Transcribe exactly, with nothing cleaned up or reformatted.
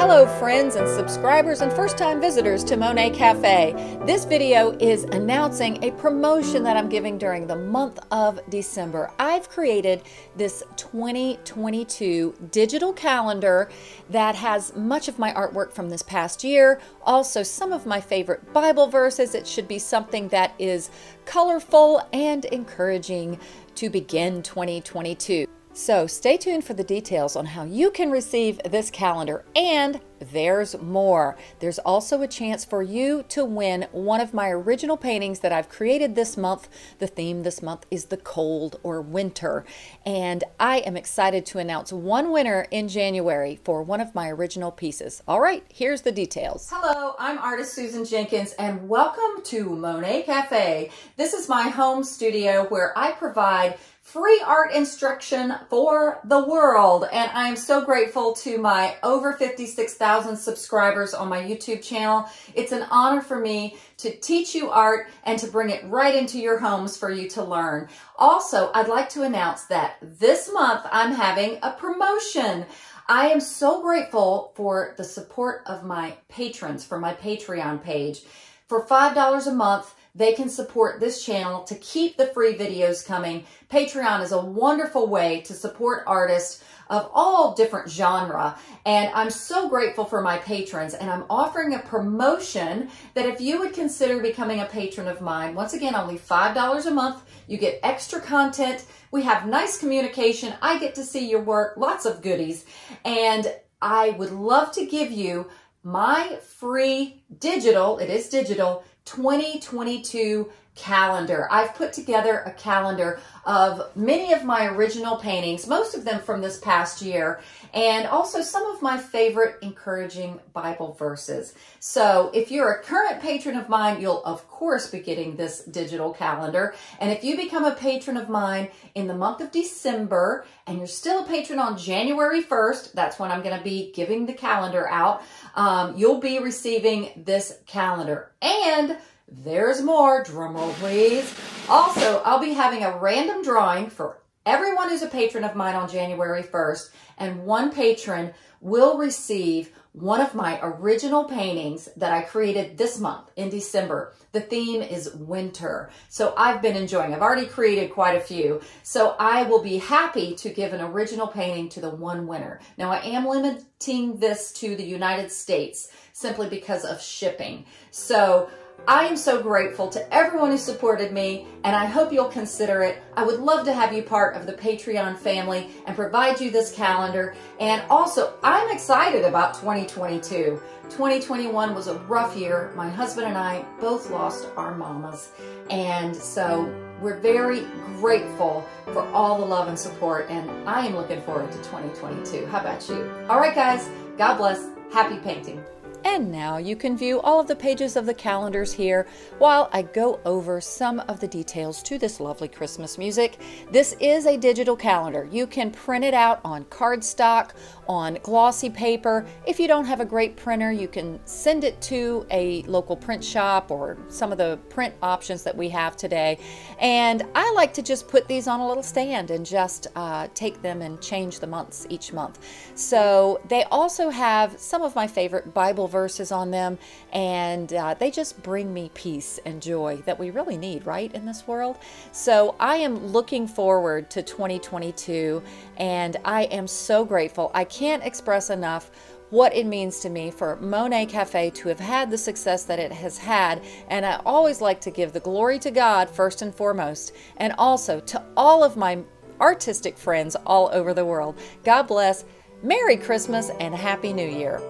Hello friends and subscribers and first-time visitors to Monet Cafe. This video is announcing a promotion that I'm giving during the month of December. I've created this twenty twenty-two digital calendar that has much of my artwork from this past year, also some of my favorite Bible verses. It should be something that is colorful and encouraging to begin twenty twenty-two. So stay tuned for the details on how you can receive this calendar, and there's more. There's also a chance for you to win one of my original paintings that I've created this month. The theme this month is the cold or winter, and I am excited to announce one winner in January for one of my original pieces. All right, here's the details. Hello, I'm artist Susan Jenkins, and welcome to Monet Cafe. This is my home studio where I provide free art instruction for the world. And I'm so grateful to my over fifty-six thousand subscribers on my YouTube channel. It's an honor for me to teach you art and to bring it right into your homes for you to learn. Also, I'd like to announce that this month I'm having a promotion. I am so grateful for the support of my patrons, for my Patreon page. For five dollars a month, they can support this channel to keep the free videos coming. Patreon is a wonderful way to support artists of all different genre, and I'm so grateful for my patrons, and I'm offering a promotion that if you would consider becoming a patron of mine, once again, only five dollars a month, you get extra content, we have nice communication, I get to see your work, lots of goodies, and I would love to give you my free digital, it is digital, twenty twenty-two calendar. I've put together a calendar of many of my original paintings, most of them from this past year, and also some of my favorite encouraging Bible verses. So if you're a current patron of mine, you'll of course be getting this digital calendar. And if you become a patron of mine in the month of December, and you're still a patron on January first, that's when I'm going to be giving the calendar out, um, you'll be receiving this calendar. And there's more, drumroll please. Also, I'll be having a random drawing for everyone who's a patron of mine on January first, and one patron will receive one of my original paintings that I created this month in December. The theme is winter, so I've been enjoying. I've already created quite a few, so I will be happy to give an original painting to the one winner. Now, I am limiting this to the United States simply because of shipping. So I am so grateful to everyone who supported me, and I hope you'll consider it. I would love to have you part of the Patreon family and provide you this calendar. And also, I'm excited about twenty twenty-two. twenty twenty-one was a rough year. My husband and I both lost our mamas, and so we're very grateful for all the love and support, and I am looking forward to twenty twenty-two. How about you? All right, guys. God bless. Happy painting. And now you can view all of the pages of the calendars here while I go over some of the details to this lovely Christmas music. This is a digital calendar. You can print it out on cardstock, on glossy paper. If you don't have a great printer, you can send it to a local print shop or some of the print options that we have today. And I like to just put these on a little stand and just uh, take them and change the months each month. So they also have some of my favorite Bible verses on them, and uh, they just bring me peace and joy that we really need right in this world. So I am looking forward to twenty twenty-two, and I am so grateful. I can't express enough what it means to me for Monet Cafe to have had the success that it has had, and I always like to give the glory to God first and foremost, and also to all of my artistic friends all over the world. God bless, Merry Christmas, and Happy New Year.